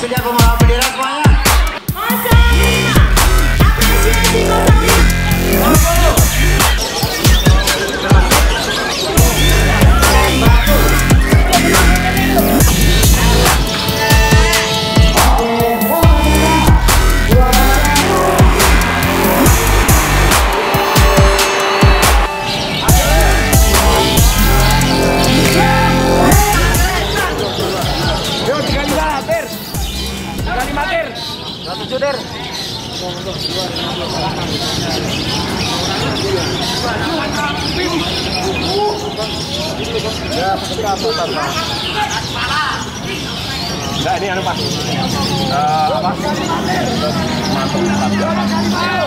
Sudah pembawa bendera semuanya. Enggak, ini anu Pak. Apa? Ayo,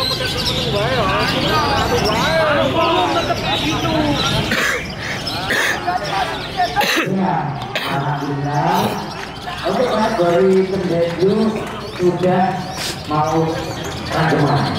Alhamdulillah. Untuk kategori pendeju sudah mau rageman.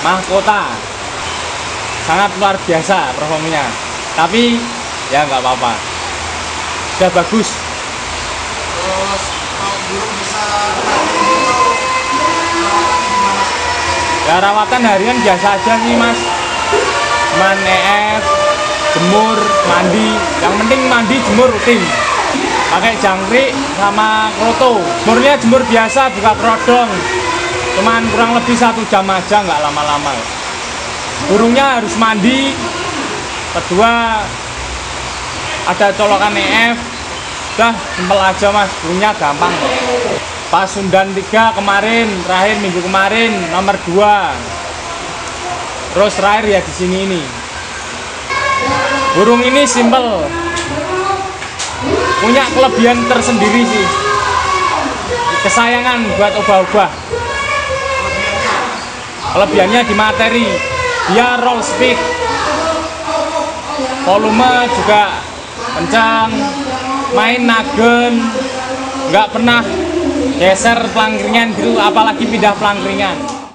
Mahkota sangat luar biasa performanya, tapi ya nggak apa-apa, sudah bagus. Terus kalau belum bisa ya rawatan harian biasa aja sih mas, cuman es, jemur, mandi, yang penting mandi jemur rutin, pakai jangkrik sama kroto. Jemurnya jemur biasa, buka kerodong, cuman kurang lebih 1 jam aja, nggak lama-lama. Burungnya harus mandi. Kedua ada colokan EF. Udah simpel aja mas, burungnya gampang kok. Pasundan 3 kemarin, terakhir minggu kemarin nomor 2. Terus terakhir ya di sini ini. Burung ini simpel, punya kelebihan tersendiri sih. Kesayangan buat ubah-ubah. Kelebihannya di materi, dia roll speed, volume juga kencang, main nagen, nggak pernah geser pelangkringan biru, apalagi pindah pelangkringan.